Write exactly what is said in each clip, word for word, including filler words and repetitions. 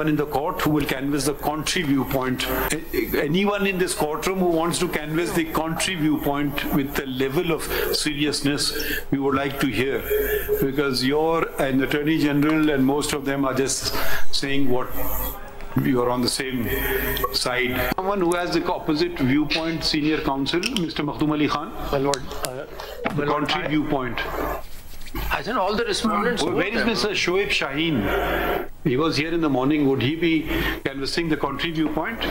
anyone in the court who will canvass the contrary viewpoint. Anyone in this courtroom who wants to canvass the contrary viewpoint with the level of seriousness we would like to hear, because you're an Attorney General and most of them are just saying what you are on the same side. Someone who has the opposite viewpoint, senior counsel, Mister Makhdoom Ali Khan. Well, Lord, uh, the well, contrary I, viewpoint. I think all the respondents. Well, where is Mister Shoaib Shaheen? He was here in the morning. Would he be canvassing the contrary viewpoint?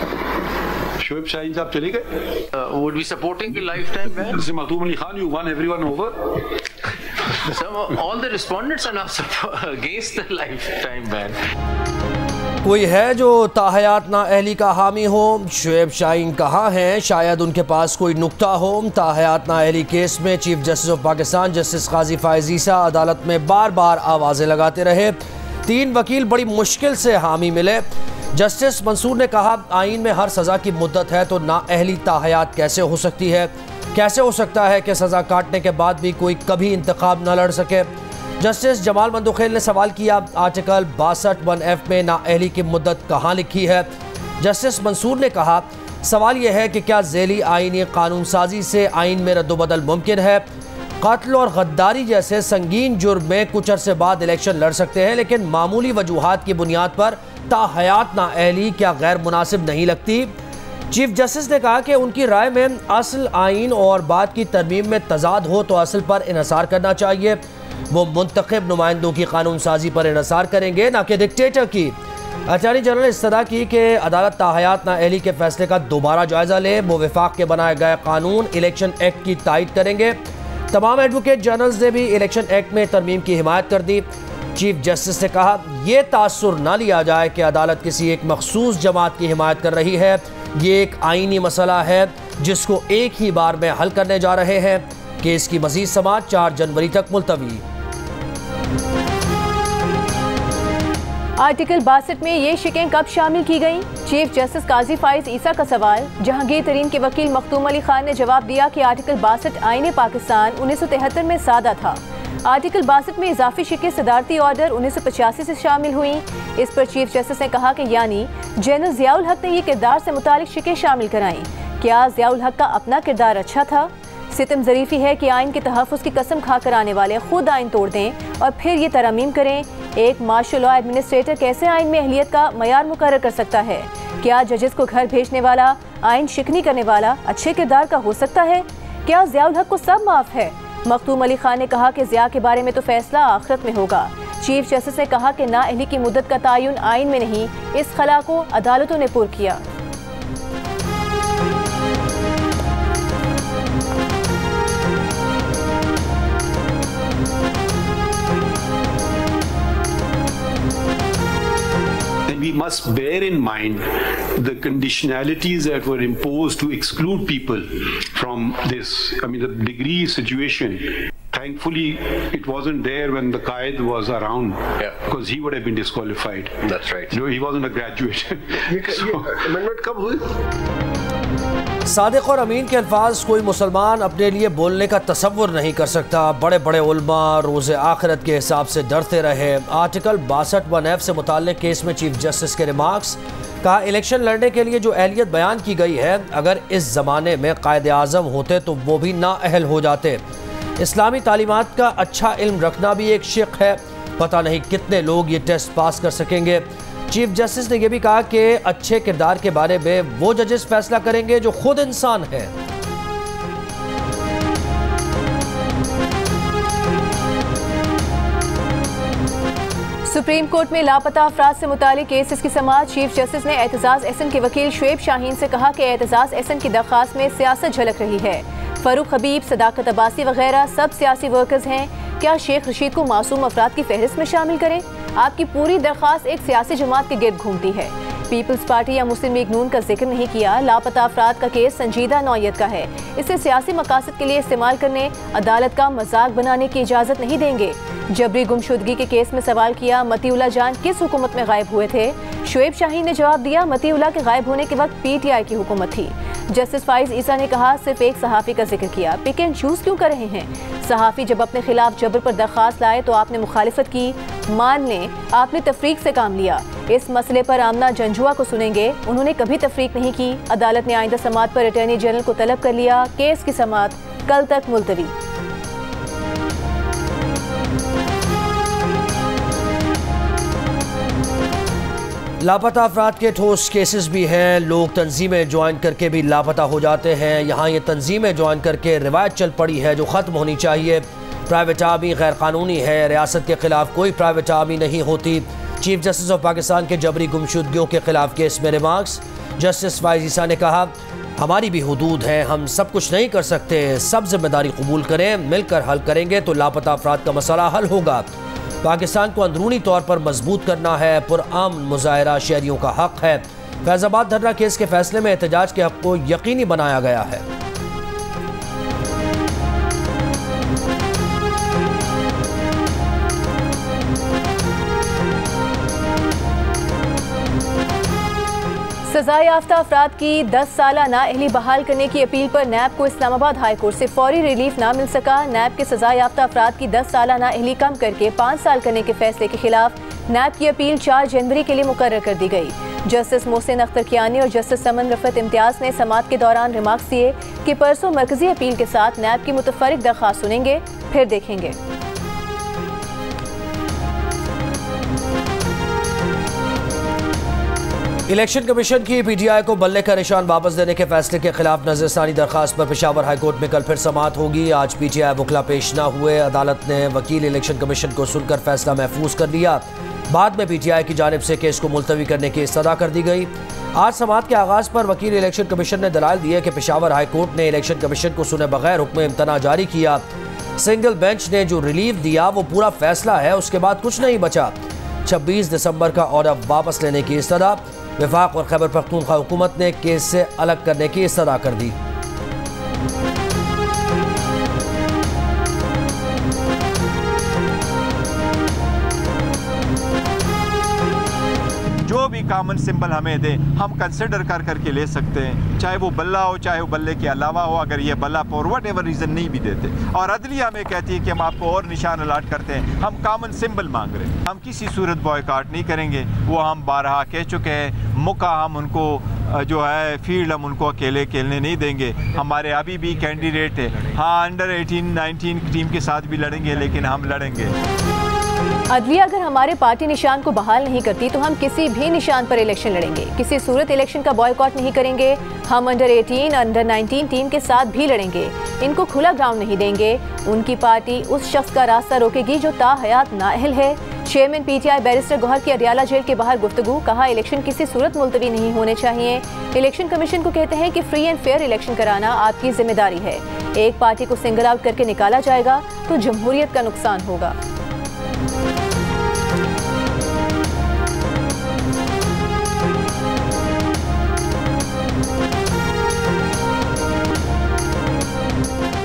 Shoaib Shaheen sahab chale gaye? Uh, would be supporting the lifetime ban? Mister Makhdoom Ali Khan, you won everyone over. So all the respondents are now against the lifetime ban. कोई है जो ताहयात ना Ahli का हामी हो? शोएब शाहीन कहाँ हैं? शायद उनके पास कोई नुक्ता हो। ताहयात ना अहली केस में chief justice of Pakistan justice Qazi Faez Isa अदालत में बार बार आवाज़ें लगाते रहे। तीन वकील बड़ी मुश्किल से हामी मिले। जस्टिस मंसूर ने कहा आइन में हर सज़ा की मुद्दत है, तो नाअहली ताहयात कैसे हो सकती है? कैसे हो सकता है कि सज़ा काटने के बाद भी कोई कभी इंतखाब ना लड़ सके? जस्टिस जमाल मंदोखेल ने सवाल किया, आर्टिकल बासठ वन एफ में नाअहली की मुद्दत कहाँ लिखी है? जस्टिस मंसूर ने कहा, सवाल यह है कि क्या ज़ैली आइनी कानून साजी से आइन में रद्दोबदल मुमकिन है? कत्ल और गद्दारी जैसे संगीन जुर्म में कुछ अरसे बाद इलेक्शन लड़ सकते हैं, लेकिन मामूली वजूहात की बुनियाद पर ताहयात नाअहली क्या गैर मुनासिब नहीं लगती? चीफ जस्टिस ने कहा कि उनकी राय में असल आइन और बाद की तरमीम में तजाद हो तो असल पर इन्हसार करना चाहिए। वो मुंतखब नुमाइंदों की कानून साजी पर इन्हसार करेंगे, ना कि डिक्टेटर की। अटॉर्नी जनरल ने इस्तदा की कि अदालत ताहयात नाअहली के फैसले का दोबारा जायज़ा ले। वो विफाक के बनाए गए कानून इलेक्शन एक्ट की तायद करेंगे। तमाम एडवोकेट जनरल्स ने भी इलेक्शन एक्ट में तरमीम की हिमायत कर दी। चीफ जस्टिस ने कहा, यह तासुर ना लिया जाए कि अदालत किसी एक मखसूस जमात की हिमायत कर रही है। ये एक आइनी मसला है जिसको एक ही बार में हल करने जा रहे हैं। केस की मजीद समाअत चार जनवरी तक मुलतवी। आर्टिकल बासठ में ये शिकें कब शामिल की गई? चीफ जस्टिस काजी फैज़ ईसा का सवाल। जहांगीर तरीन के वकील मखदूम अली खान ने जवाब दिया कि आर्टिकल बासठ आईने पाकिस्तान उन्नीस सौ तिहत्तर में सादा था। आर्टिकल बासठ में इजाफी शिकें सदारती ऑर्डर उन्नीस सौ पचासी से शामिल हुई। इस पर चीफ जस्टिस ने कहा कि यानी जनरल ज़िया उल हक़ ने यह किरदार से मुतालिक शिकें शामिल कराई। क्या ज़िया उल हक़ का अपना किरदार अच्छा था? सितम ज़रीफ़ी है कि आइन के तहफ़्फ़ुज़ की कसम खा कर आने वाले खुद आइन तोड़ दें और फिर ये तरमीम करें। एक मार्शल लॉ एडमिनिस्ट्रेटर कैसे आइन में अहलियत का मयार मुकर्रर कर सकता है? क्या जजेस को घर भेजने वाला, आइन शिकनी करने वाला अच्छे किरदार का हो सकता है? क्या ज़िया उल हक़ को सब माफ़ है? मखदूम अली खान ने कहा कि ज़िया के बारे में तो फैसला आखिरत में होगा। चीफ जस्टिस ने कहा कि नाअहली की मुद्दत का तयन आइन में नहीं, इस खला को अदालतों ने पुर किया। We must bear in mind the conditionalities that were imposed to exclude people from this. I mean, the degree situation. Thankfully, it wasn't there when the Qaid was around, yeah. Because he would have been disqualified. That's right. No, he wasn't a graduate. Amendment कब हुई? सादिक और अमीन के अल्फाज कोई मुसलमान अपने लिए बोलने का तसव्वुर नहीं कर सकता। बड़े बड़े उल्मा रोज़ आखिरत के हिसाब से डरते रहे। आर्टिकल बासठ वन एफ से मुताल्लिक केस में चीफ जस्टिस के रिमार्क्स। कहा, इलेक्शन लड़ने के लिए जो अहलियत बयान की गई है, अगर इस ज़माने में कायद आज़म होते तो वो भी नाअहल हो जाते। इस्लामी तालीमात का अच्छा इल्म रखना भी एक शिक है। पता नहीं कितने लोग ये टेस्ट पास कर सकेंगे। चीफ जस्टिस ने यह भी कहा कि अच्छे किरदार के बारे में वो जजेस फैसला करेंगे जो खुद इंसान हैं। सुप्रीम कोर्ट में लापता अफराद से मुतालिक केसेस की समाअत। चीफ जस्टिस ने एतजाज़ अहसन के वकील शोएब शाहीन से कहा कि एतजाज़ अहसन की दरख्वास्त में सियासत झलक रही है। फ़ारूक हबीब, सदाकत अब्बासी वगैरह सब सियासी वर्कर्स हैं। क्या शेख रशीद को मासूम अफराद की फहरिस्त में शामिल करें? आपकी पूरी दरख्वास्त एक सियासी जमात के गिर्द घूमती है। पीपल्स पार्टी या मुस्लिम लीग नून का जिक्र नहीं किया। लापता अफराद का केस संजीदा नौयत का है। इसे सियासी मकासद के लिए इस्तेमाल करने, अदालत का मजाक बनाने की इजाज़त नहीं देंगे। जबरी गुमशुदगी के केस में सवाल किया, मतीउल्ला जान किस हुकूमत में गायब हुए थे? शोएब शाहीन ने जवाब दिया, मतीउल्ला के गायब होने के वक्त पीटीआई की हुकूमत थी। जस्टिस फैज़ ईसा ने कहा, सिर्फ एक सहाफ़ी का जिक्र किया। पिक एंड चूज़ क्यों कर रहे हैं? सहाफ़ी जब अपने खिलाफ जबर पर दरख्वास्त लाए तो आपने मुखालिफत की। मान लें आपने तफरीक से काम लिया। इस मसले पर आमना जंजुआ को सुनेंगे, उन्होंने कभी तफरीक नहीं की। अदालत ने आइंदा समाअत पर अटॉर्नी जनरल को तलब कर लिया। केस की समाअत कल तक मुलतवी। लापता अफराद के ठोस केसेस भी हैं। लोग तंजीमें ज्वाइन करके भी लापता हो जाते हैं। यहाँ ये तंजीमें ज्वाइन करके रिवायत चल पड़ी है जो ख़त्म होनी चाहिए। प्राइवेट आर्मी गैर कानूनी है। रियासत के ख़िलाफ़ कोई प्राइवेट आर्मी नहीं होती। चीफ जस्टिस ऑफ पाकिस्तान के जबरी गुमशुदगियों के ख़िलाफ़ केस में रिमार्क्स। जस्टिस फैज़ ईसा ने कहा, हमारी भी हदूद हैं, हम सब कुछ नहीं कर सकते, सब जिम्मेदारी कबूल करें, मिलकर हल करेंगे तो लापता अफराद का मसला हल होगा। पाकिस्तान को अंदरूनी तौर पर मजबूत करना है। पुरआम मुजाहरा शहरियों का हक है। फैजाबाद धरना केस के फैसले में एहतजाज के हक को यकीनी बनाया गया है। सजा याफ्ता अफराद की दस साल नाअहली बहाल करने की अपील पर नैब को इस्लामाबाद हाई कोर्ट से फौरी रिलीफ ना मिल सका। नैब के सजा याफ्ता अफराद की दस साल नाअहली कम करके पाँच साल करने के फैसले के खिलाफ नैब की अपील चार जनवरी के लिए मुकर्रर कर दी गई। जस्टिस मोहसिन नकवी और जस्टिस समन रफत इम्तियाज़ ने समाअत के दौरान रिमार्क्स दिए कि परसों मरकजी अपील के साथ नैब की मुतफरिक दरख्वास्त सुनेंगे, फिर देखेंगे। इलेक्शन कमीशन की पीटीआई को बल्ले का निशान वापस देने के फैसले के खिलाफ नजरसानी दरख्वास्त पर पेशावर हाईकोर्ट में कल फिर समाअत होगी। आज पीटीआई वकला पेश न हुए। अदालत ने वकील इलेक्शन कमीशन को सुनकर फैसला महफूज कर लिया। बाद में पीटीआई की जानिब से केस को मुलतवी करने की सदा कर दी गई। आज समाअत के आगाज़ पर वकील इलेक्शन कमीशन ने दलाल दिए कि पेशावर हाईकोर्ट ने इलेक्शन कमीशन को सुने बगैर हुक्म इम्तना जारी किया। सिंगल बेंच ने जो रिलीफ दिया वो पूरा फैसला है, उसके बाद कुछ नहीं बचा। छब्बीस दिसंबर का ऑर्डर वापस लेने की सदा। वफाक और खैबर पख्तूनख्वा हुकूमत ने केस से अलग करने की सदा कर दी। जो भी कॉमन सिंबल हमें दे हम कंसिडर कर करके ले सकते हैं, चाहे वो बल्ला हो चाहे वो बल्ले के अलावा हो। अगर ये बल्ला फॉर वट एवर रीज़न नहीं भी देते और अदलिया हमें कहती है कि हम आपको और निशान अलाट करते हैं, हम कॉमन सिंबल मांग रहे हैं, हम किसी सूरत बॉयकाट नहीं करेंगे। वो हम बारहा कह चुके हैं। मुका हम उनको जो है फील्ड हम उनको अकेले खेलने नहीं देंगे। हमारे अभी भी कैंडिडेट है, हाँ अंडर एटीन नाइनटीन टीम के साथ भी लड़ेंगे, लेकिन हम लड़ेंगे। अदलिया अगर हमारे पार्टी निशान को बहाल नहीं करती तो हम किसी भी निशान पर इलेक्शन लड़ेंगे। किसी सूरत इलेक्शन का बॉयकॉट नहीं करेंगे। हम under eighteen under nineteen team के साथ भी लड़ेंगे। इनको खुला ग्राउंड नहीं देंगे। उनकी पार्टी उस शख्स का रास्ता रोकेगी जो ताहयात नाअहल है। चेयरमैन पीटीआई बैरिस्टर गौहर की अडियाला जेल के बाहर गुफ्तगू। कहा, इलेक्शन किसी सूरत मुलतवी नहीं होने चाहिए। इलेक्शन कमीशन को कहते हैं कि फ्री एंड फेयर इलेक्शन कराना आपकी जिम्मेदारी है। एक पार्टी को सिंगल आउट करके निकाला जाएगा तो जमहूरियत का नुकसान होगा।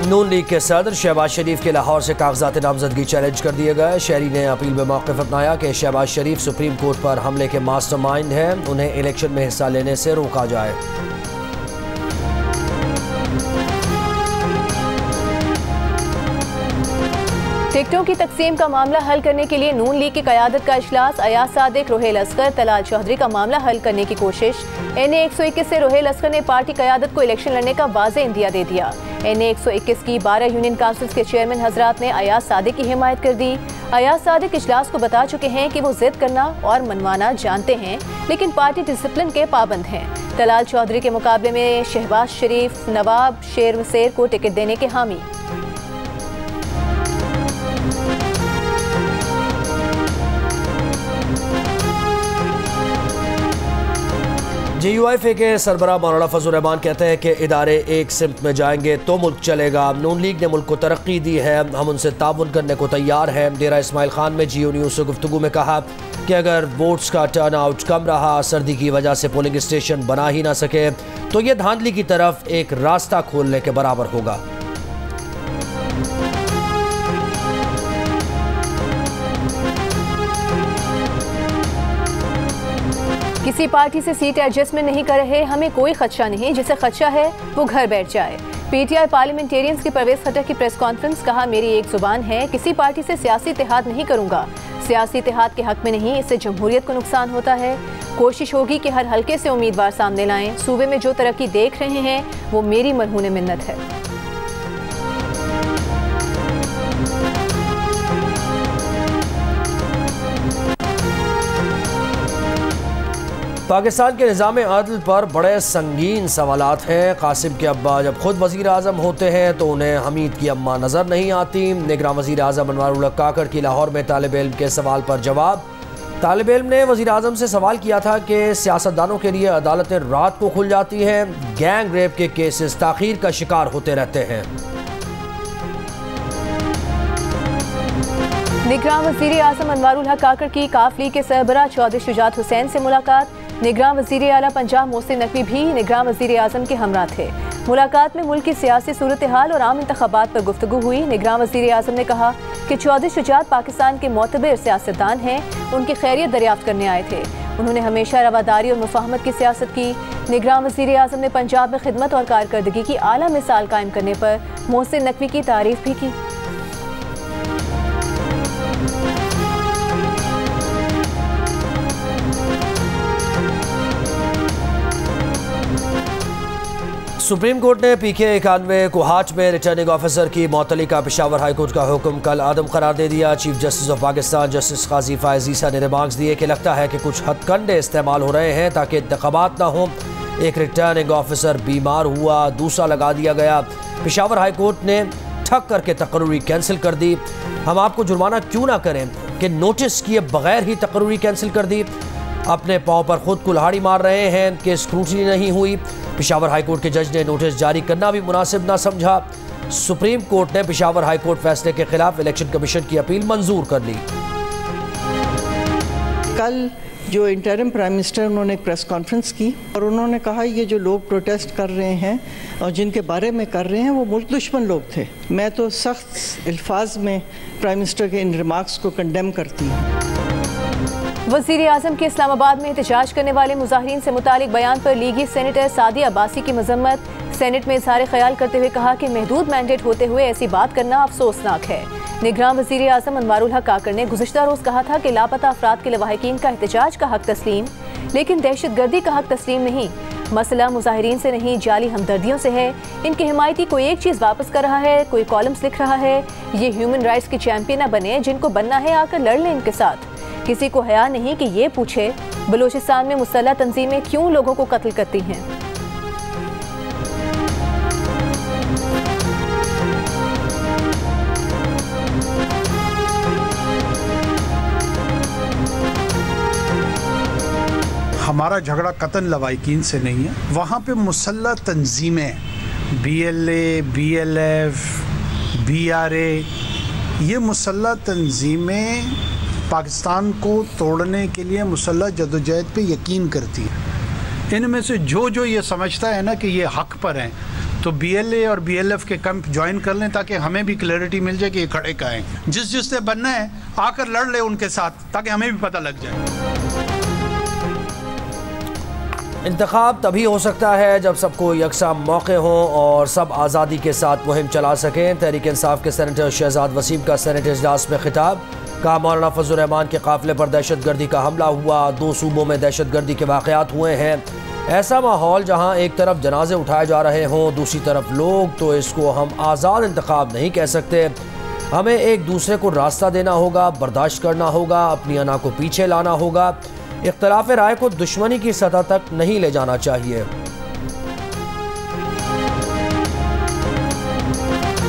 नून लीग के सदर शहबाज शरीफ के लाहौर से कागजात नामजदगी चैलेंज कर दिए गए। शहरी ने अपील में मौक़िफ़ अपनाया कि शहबाज शरीफ सुप्रीम कोर्ट पर हमले के मास्टरमाइंड हैं, उन्हें इलेक्शन में हिस्सा लेने से रोका जाए। टिकटों की तकसीम का मामला हल करने के लिए नून लीग की क़यादत का इजलास। अयाज सादिक, रोहेल असगर, तलाल चौधरी का मामला हल करने की कोशिश। एन ए एक सौ इक्कीस से रोहेल असगर ने पार्टी क़यादत को इलेक्शन लड़ने का वाज़े इंदिया दे दिया। एन ए एक सौ इक्कीस की बारह यूनियन काउंसिल्स के चेयरमैन हजरात ने अयाज सादिक की हिमायत कर दी। अयाज सादिक इजलास को बता चुके हैं कि वो ज़िद करना और मनवाना जानते हैं, लेकिन पार्टी डिसिप्लिन के पाबंद हैं। तलाल चौधरी के मुकाबले में शहबाज शरीफ नवाब शेर वसेर को टिकट देने के हामी। जी यू एफ ए के सरबराह मौलाना फजलुर रहमान कहते हैं कि इदारे एक सिम्त में जाएंगे तो मुल्क चलेगा। नून लीग ने मुल्क को तरक्की दी है, हम उनसे ताउन करने को तैयार हैं। डेरा इस्माइल खान में जियो न्यूज़ से गुफ्तगू में कहा कि अगर वोट्स का टर्न आउट कम रहा, सर्दी की वजह से पोलिंग स्टेशन बना ही ना सके तो ये धांधली की तरफ एक रास्ता खोलने के बराबर होगा। किसी पार्टी से सीट एडजस्टमेंट नहीं कर रहे, हमें कोई खदशा नहीं। जिसे खदशा है वो घर बैठ जाए। पीटीआई पार्लियामेंटेरियंस की परवेज खट्टक की प्रेस कॉन्फ्रेंस, कहा मेरी एक जुबान है, किसी पार्टी से सियासी इत्तेहाद नहीं करूंगा, सियासी इत्तेहाद के हक में नहीं, इससे जमहूरियत को नुकसान होता है। कोशिश होगी कि हर हलके से उम्मीदवार सामने लाएं, सूबे में जो तरक्की देख रहे हैं वो मेरी मरहूने मिन्नत है। पाकिस्तान के निज़ाम अदल पर बड़े संगीन सवालात हैं। कासिम के अब्बा जब खुद वज़ीर आज़म होते हैं तो उन्हें हमीद की अम्मा नज़र नहीं आती। निगरान वज़ीर आज़म अनवारुल हक़ काकड़ की लाहौर में तालिब इल्म के सवाल पर जवाब। तालिब इल्म ने वज़ीर आज़म से सवाल किया था कि सियासतदानों के लिए अदालतें रात को खुल जाती हैं, गैंग रेप के केसेस ताख़ीर का शिकार होते रहते हैं। निगरां वज़ीर आज़म अनवारुल हक़ काकड़ की काफ लीग के सरबराह चौधरी शुजात हुसैन से मुलाकात। निगरां वज़ीर आला पंजाब मोहसिन नकवी भी निगरां वज़ीर आज़म के हमरा थे। मुलाकात में मुल्क की सियासी सूरत हाल और आम इंतखाबात पर गुफ्तगू हुई। निगरां वज़ीर आज़म ने कहा कि चौधरी शुजात पाकिस्तान के मोतबर सियासतदान हैं, उनकी खैरियत दरियाफ्त करने आए थे। उन्होंने हमेशा रवादारी और मुफाहमत की सियासत की। निगरां वज़ीर आज़म ने पंजाब में खिदमत और कारकर्दगी की आला मिसाल कायम करने पर मोहसिन नकवी की तारीफ भी की। सुप्रीम कोर्ट ने पी के इक्यानवे कोहाट में रिटर्निंग ऑफिसर की मअतली का पेशावर हाईकोर्ट का हुक्म कल आदम करार दे दिया। Chief justice of Pakistan justice Qazi Faez Isa ने रिमार्क्स दिए कि लगता है कि कुछ हथकंडे इस्तेमाल हो रहे हैं ताकि इंतखाबात ना हो। एक रिटर्निंग ऑफिसर बीमार हुआ, दूसरा लगा दिया गया। पेशावर हाईकोर्ट ने ठक करके तकर्री कैंसिल कर दी। हम आपको जुर्माना क्यों ना करें कि नोटिस किए बगैर ही तकर्री कैंसिल कर दी। अपने पाँव पर खुद कुल्हाड़ी मार रहे हैं कि स्क्रूटनी नहीं हुई। पेशावर हाईकोर्ट के जज ने नोटिस जारी करना भी मुनासिब ना समझा। सुप्रीम कोर्ट ने पेशावर हाईकोर्ट फैसले के खिलाफ इलेक्शन कमीशन की अपील मंजूर कर ली। कल जो इंटरिम प्राइम मिनिस्टर, उन्होंने एक प्रेस कॉन्फ्रेंस की और उन्होंने कहा ये जो लोग प्रोटेस्ट कर रहे हैं और जिनके बारे में कर रहे हैं वो मुल्क दुश्मन लोग थे। मैं तो सख्त अल्फाज में प्राइम मिनिस्टर के इन रिमार्क्स को कंडेम करती हूँ। वज़ीर आज़म के इस्लामाबाद में एहतजाज करने वाले मुजाहरीन से मुतालिक बयान पर लीगी सेनेटर सादिया अब्बासी की मजम्मत। सेनेट में इजहार ख्याल करते हुए कहा कि महदूद मैंडेट होते हुए ऐसी बात करना अफसोसनाक है। निगरां वज़ीर आज़म अनवारुल हक़ काकड़ ने गुज़श्ता रोज़ कहा था कि लापता अफराद के लवाहिकीन का एहतजाज का हक़ तस्लीम, लेकिन दहशत गर्दी का हक़ तस्लीम नहीं। मसला मुजाहरीन से नहीं, जाली हमदर्दियों से है। इनके हिमायती कोई एक चीज़ वापस कर रहा है, कोई कॉलम्स लिख रहा है। ये ह्यूमन राइट्स की चैम्पियन ना बने, जिनको बनना है आकर लड़ लें इनके साथ। किसी को हया नहीं कि ये पूछे बलूचिस्तान में मुसल्लह तंजीमें क्यों लोगों को कत्ल करती हैं। हमारा झगड़ा कतल लवाहिकीन से नहीं है, वहाँ पे मुसल्लह तंजीमें B L A, B L F, B R A, ये मुसल्लह तंजीमें पाकिस्तान को तोड़ने के लिए मुसल्लह जदोजहद पे यकीन करती है। इनमें से जो जो ये समझता है ना कि ये हक पर हैं, तो बी एल ए और बी एल एफ के कैंप ज्वाइन कर लें ताकि हमें भी क्लैरिटी मिल जाए कि ये खड़े कहाँ हैं। जिस जिससे बनना है आकर लड़ ले उनके साथ ताकि हमें भी पता लग जाए। इंतखाब तभी हो सकता है जब सबको यकसा मौके हों और सब आज़ादी के साथ मुहिम चला सकें। तहरीक इंसाफ के सेनेटर शहजाद वसीम का सेनेट इजलास में खिताब, कहा मौलाना फजलुर रहमान के काफिले पर दहशत गर्दी का हमला हुआ, दो सूबों में दहशत गर्दी के वाक़यात हुए हैं। ऐसा माहौल जहां एक तरफ जनाजे उठाए जा रहे हों, दूसरी तरफ लोग, तो इसको हम आज़ाद इंतखाब नहीं कह सकते। हमें एक दूसरे को रास्ता देना होगा, बर्दाश्त करना होगा, अपनी अना को पीछे लाना होगा। इख्तलाफ राय को दुश्मनी की सतह तक नहीं ले जाना चाहिए।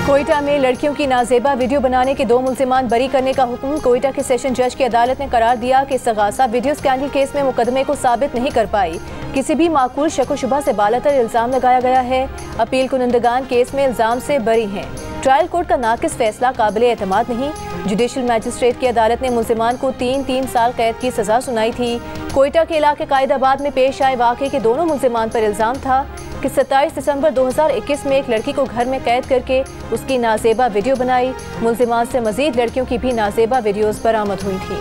कोयटा में लड़कियों की नाजेबा वीडियो बनाने के दो मुल्जिमान बरी करने का हुक्म। कोयटा के सेशन जज की अदालत ने करार दिया कि सगासा वीडियो स्कैंडल केस में मुकदमे को साबित नहीं कर पाई। किसी भी माकूल शक व शुबा से बालातर इल्ज़ाम लगाया गया है। अपील कुनंदगान केस में इल्ज़ाम से बरी हैं। ट्रायल कोर्ट का नाकिस फैसला काबिले एतमाद नहीं। जुडिशल मैजिस्ट्रेट की अदालत ने मुल्ज़िमान को तीन तीन साल कैद की सज़ा सुनाई थी। कोयटा के इलाके कायदाबाद में पेश आए वाक़े के दोनों मुल्ज़िमान पर इल्ज़ाम था कि सत्ताईस दिसंबर दो हज़ार इक्कीस में एक लड़की को घर में कैद करके उसकी नाजेबा वीडियो बनाई। मुल्ज़िमान से मज़ीद लड़कियों की भी नाजेबा वीडियोज़ बरामद हुई थी।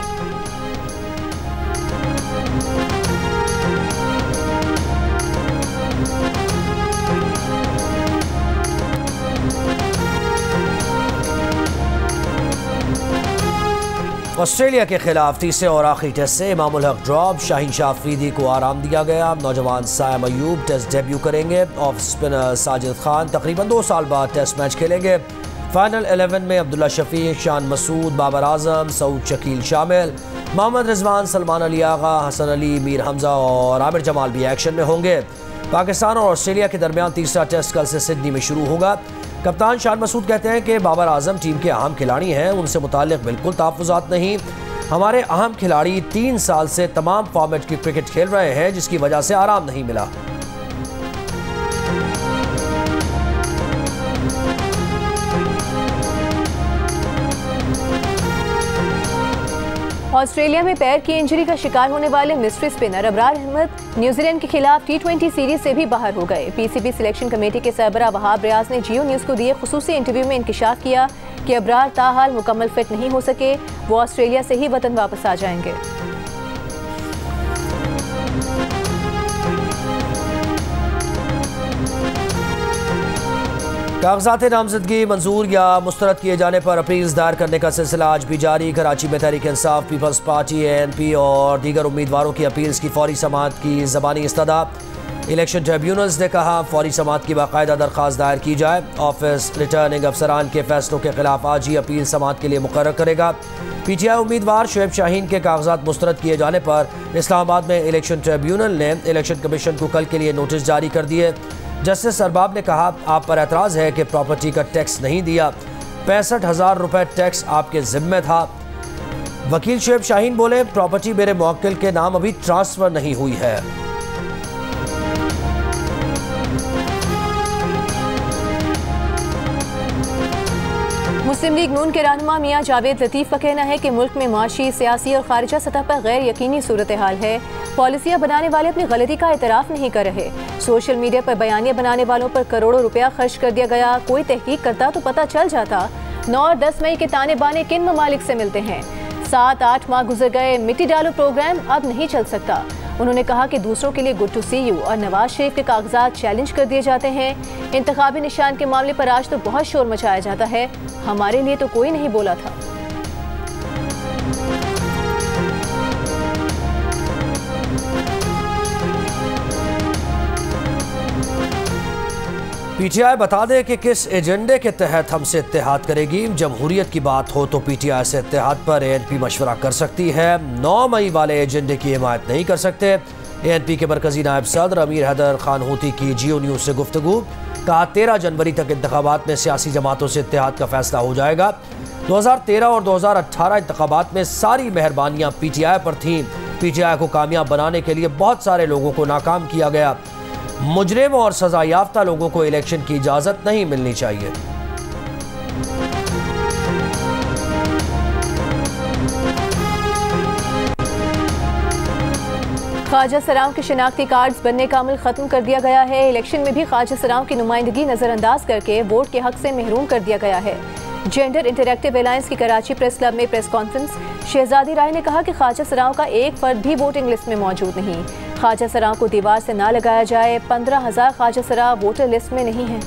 ऑस्ट्रेलिया के खिलाफ तीसरे और आखिरी टेस्ट से इमामुल हक ड्रॉप, शाहीन शाह अफरीदी को आराम दिया गया। नौजवान साम अयूब टेस्ट डेब्यू करेंगे। ऑफ स्पिनर साजिद खान तकरीबन दो साल बाद टेस्ट मैच खेलेंगे। फाइनल एलेवन में अब्दुल्ला शफीक, शान मसूद, बाबर आजम, सऊद शकील शामिल। मोहम्मद रिजवान, सलमान अली आगा, हसन अली, मीर हमजा और आमिर जमाल भी एक्शन में होंगे। पाकिस्तान और ऑस्ट्रेलिया के दरमियान तीसरा टेस्ट कल से सिडनी में शुरू होगा। कप्तान शान मसूद कहते हैं कि बाबर आजम टीम के अहम खिलाड़ी हैं, उनसे मुतालिक बिल्कुल तहफ़्फ़ुज़ात नहीं। हमारे अहम खिलाड़ी तीन साल से तमाम फॉर्मेट की क्रिकेट खेल रहे हैं, जिसकी वजह से आराम नहीं मिला। ऑस्ट्रेलिया में पैर की इंजरी का शिकार होने वाले mystery spinner Abrar Ahmed New Zealand के खिलाफ टी ट्वेंटी सीरीज से भी बाहर हो गए। पीसीबी सिलेक्शन कमेटी के सरबरा वहाब रियाज ने जियो न्यूज़ को दिए खुसूसी इंटरव्यू में इंकशाफ किया कि अबरार ताहाल मुकम्मल फिट नहीं हो सके, वो ऑस्ट्रेलिया से ही वतन वापस आ जाएंगे। कागजात नामजदगी मंजूर या मुस्तरद किए जाने पर अपील दायर करने का सिलसिला आज भी जारी। कराची में Tehreek Insaf, peoples party, N P और दीगर उम्मीदवारों की अपील्स की फौरी समाअत की ज़बानी इस्तदा। इलेक्शन ट्रिब्यूनल्स ने कहा फौरी समाअत की बाकायदा दरख्वास्त दायर की जाए। ऑफिस रिटर्निंग अफसरान के फैसलों के खिलाफ आज ही अपील समाअत के लिए मुकर्रर करेगा। पी टी आई उम्मीदवार शोएब शाहीन के कागजात मुस्तरद किए जाने पर इस्लामाबाद में इलेक्शन ट्रिब्यूनल ने इलेक्शन कमीशन को कल के लिए नोटिस जारी कर दिए। जस्टिस सरबाब ने कहा आप पर एतराज़ है कि प्रॉपर्टी का टैक्स नहीं दिया, पैंसठ हज़ार रुपये टैक्स आपके ज़िम्मे था। वकील शोएब शाहीन बोले प्रॉपर्टी मेरे मुवक्किल के नाम अभी ट्रांसफ़र नहीं हुई है। मुस्लिम लीग नून के रहनुमा मियां जावेद लतीफ़ का कहना है कि मुल्क में माशी, सियासी और खारिजा सतह पर गैर यकीनी सूरत हाल है। पॉलिसियाँ बनाने वाले अपनी गलती का एतराफ़ नहीं कर रहे। सोशल मीडिया पर बयानियाँ बनाने वालों पर करोड़ों रुपया खर्च कर दिया गया। कोई तहकीक करता तो पता चल जाता नौ और दस मई के ताने बाने किन ममालिक से मिलते हैं। सात आठ माह गुजर गए, मिट्टी डालो प्रोग्राम अब नहीं चल सकता। उन्होंने कहा कि दूसरों के लिए गुड टू सी यू और नवाज शरीफ के कागजात चैलेंज कर दिए जाते हैं। इंतखाबी निशान के मामले पर आज तो बहुत शोर मचाया जाता है, हमारे लिए तो कोई नहीं बोला था। पीटीआई बता दे कि किस एजेंडे के तहत हमसे इत्तेहाद करेगी। जमहूरियत की बात हो तो पीटीआई से इत्तेहाद पर एएनपी मशवरा कर सकती है। नौ मई वाले एजेंडे की हिमायत नहीं कर सकते। एएनपी के मरकजी नायब सदर अमीर हैदर खान होती की जियो न्यूज़ से गुफ्तगू। कहा तेरह जनवरी तक इंतखाबात में सियासी जमातों से इत्तेहाद का फैसला हो जाएगा। दो हज़ार तेरह और दो हज़ार अट्ठारह इंतखाबात में सारी मेहरबानियाँ पीटीआई पर थीं। पीटीआई को कामयाब बनाने के लिए बहुत सारे लोगों को नाकाम किया गया। मुजरिम और सजा याफ्ता लोगों को इलेक्शन की इजाजत नहीं मिलनी चाहिए। ख्वाजा सराओं के शनाख्ती कार्ड्स बनने का अमल खत्म कर दिया गया है। इलेक्शन में भी ख्वाजा सराओं की नुमाइंदगी नजरअंदाज करके वोट के हक से महरूम कर दिया गया है। जेंडर इंटरैक्टिव अलायंस की कराची प्रेस क्लब में प्रेस कॉन्फ्रेंस। शहजादी राय ने कहा कि ख्वाजा सराओं का एक फर्द भी वोटिंग लिस्ट में मौजूद नहीं। ख्वाजा सराओं को दीवार से ना लगाया जाए। पंद्रह हजार ख्वाजा सराओ वोटर लिस्ट में नहीं है।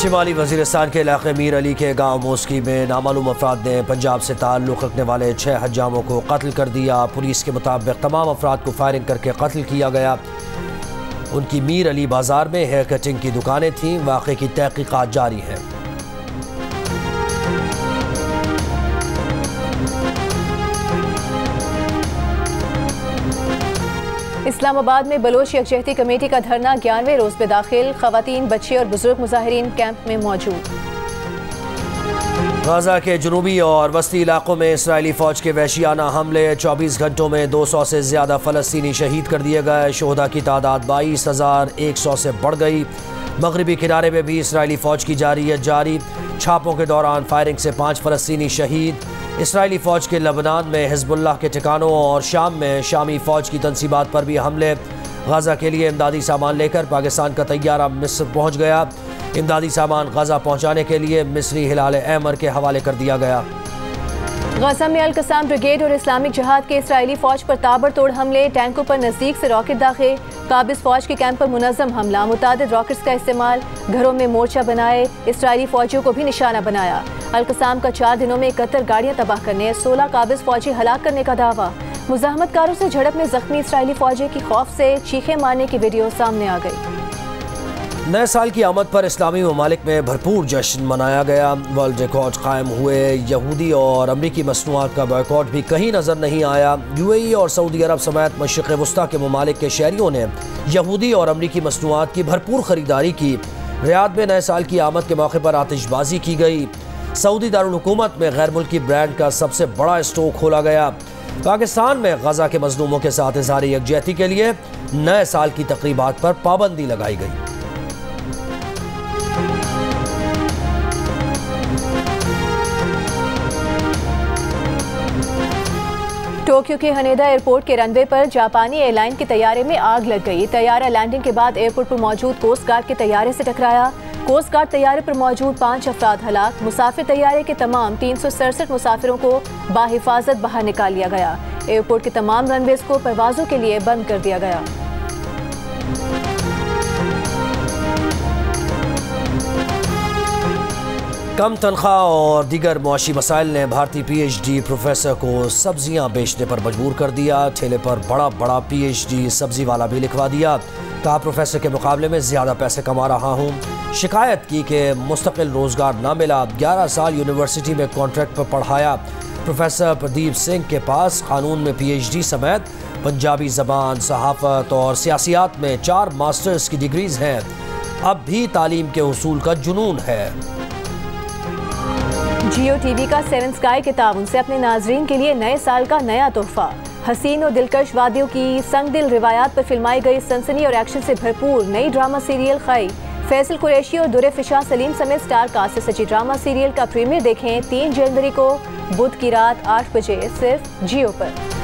शिमाली वजीरिस्तान के इलाके मीर अली के गांव मोस्की में नामालूम अफराद ने पंजाब से ताल्लुक़ रखने वाले छः हज्जामों को कत्ल कर दिया। पुलिस के मुताबिक तमाम अफराद को फायरिंग करके कत्ल किया गया। उनकी मीर अली बाजार में हेयर कटिंग की दुकानें थीं। वाक़े की तहकीकात जारी है। इस्लामाबाद में बलोच यकजहती कमेटी का धरना ग्यारहवें रोज़ पे दाखिल। ख़वातीन, बच्चे और बुजुर्ग मुजाहिरीन कैंप में मौजूद। गाज़ा के जनूबी और वस्ती इलाकों में इसराइली फ़ौज के वहशियाना हमले। चौबीस घंटों में दो सौ से ज़्यादा फ़लस्तीनी शहीद कर दिए गए। शोहदा की तादाद बाईस हज़ार एक सौ से बढ़ गई। मगरबी किनारे में भी इसराइली फ़ौज की जारियत जारी। छापों के दौरान फायरिंग से पाँच फ़लस्तीनी शहीद। इसराइली फ़ौज के लबनान में हिज़्बुल्लाह के ठिकानों और शाम में शामी फ़ौज की तनसीबात पर भी हमले। गाज़ा के लिए इमदादी सामान लेकर पाकिस्तान का तैयारा मिस्र पहुँच गया। इमदादी सामान गाज़ा पहुँचाने के लिए मिस्री हिलाल अहमर के हवाले कर दिया गया। गजा में अलकसाम ब्रिगेड और इस्लामिक जहाद के इसराइली फौज पर ताबड़तोड़ हमले, टैंकों पर नजदीक से रॉकेट दागे, काबिज फौज के कैंप पर मुनज़म हमला, मुतादिद रॉकेट्स का इस्तेमाल, घरों में मोर्चा बनाए, इसराइली फौजियों को भी निशाना बनाया। अलकसाम का चार दिनों में इकहत्तर गाड़ियां तबाह करने, सोलह काबिज फौजी हलाक करने का दावा। मुजाहमतकारों से झड़प में जख्मी इसराइली फौजी की खौफ से चीखें मारने की वीडियो सामने आ गई। नए साल की आमद पर इस्लामी ममालिक में भरपूर जश्न मनाया गया, वर्ल्ड रिकॉर्ड कायम हुए, यहूदी और अमरीकी मसनूआत का बॉयकॉट भी कहीं नज़र नहीं आया। यूएई और सऊदी अरब समेत मशरिक़ वस्ती के ममालिक के शहरियों ने यहूदी और अमरीकी मसनूआत की भरपूर ख़रीदारी की। रियाद में नए साल की आमद के मौके पर आतिशबाजी की गई। सऊदी दारुल हुकूमत में गैर मुल्की ब्रांड का सबसे बड़ा स्टोर खोला गया। पाकिस्तान में गजा के मजलूमों के साथ इजहार यकजहती के लिए नए साल की तकरीबात पर पाबंदी लगाई गई। टोक्यो के हनेदा एयरपोर्ट के रनवे पर जापानी एयरलाइन के तैयारे में आग लग गई। तैयारा लैंडिंग के बाद एयरपोर्ट पर मौजूद कोस्ट गार्ड के तैयारे से टकराया। कोस्ट गार्ड तैयारे पर मौजूद पाँच अफराद हलाक। मुसाफिर तैयारे के तमाम तीन सौ सड़सठ मुसाफिरों को बाहिफाजत बाहर निकाल लिया गया। एयरपोर्ट के तमाम रनवेज को परवाजों के लिए बंद कर दिया गया। कम तनख्वाह और दीगर मुआशी मसाइल ने भारतीय पीएचडी प्रोफेसर को सब्जियां बेचने पर मजबूर कर दिया। ठेले पर बड़ा बड़ा पीएचडी सब्जी वाला भी लिखवा दिया। कहा, प्रोफेसर के मुकाबले में ज़्यादा पैसे कमा रहा हूं। शिकायत की कि मुस्तकिल रोज़गार ना मिला। ग्यारह साल यूनिवर्सिटी में कॉन्ट्रैक्ट पर पढ़ाया। प्रोफेसर प्रदीप सिंह के पास कानून में पीएचडी समेत पंजाबी ज़बान, सहाफ़त और सियासियात में चार मास्टर्स की डिग्रीज़ हैं। अब भी तालीम के उसूल का जुनून है। जियो टीवी का सेवन स्काई के ताउन से अपने नाजरीन के लिए नए साल का नया तोहफा। हसीन और दिलकश वादियों की संग दिल रिवायात पर फिल्माई गई सनसनी और एक्शन से भरपूर नई ड्रामा सीरियल खई। फैसल कुरैशी और दुरे फिशा सलीम समेत स्टार कास्ट से सजी ड्रामा सीरियल का प्रीमियर देखें तीन जनवरी को बुध की रात आठ बजे सिर्फ जियो पर।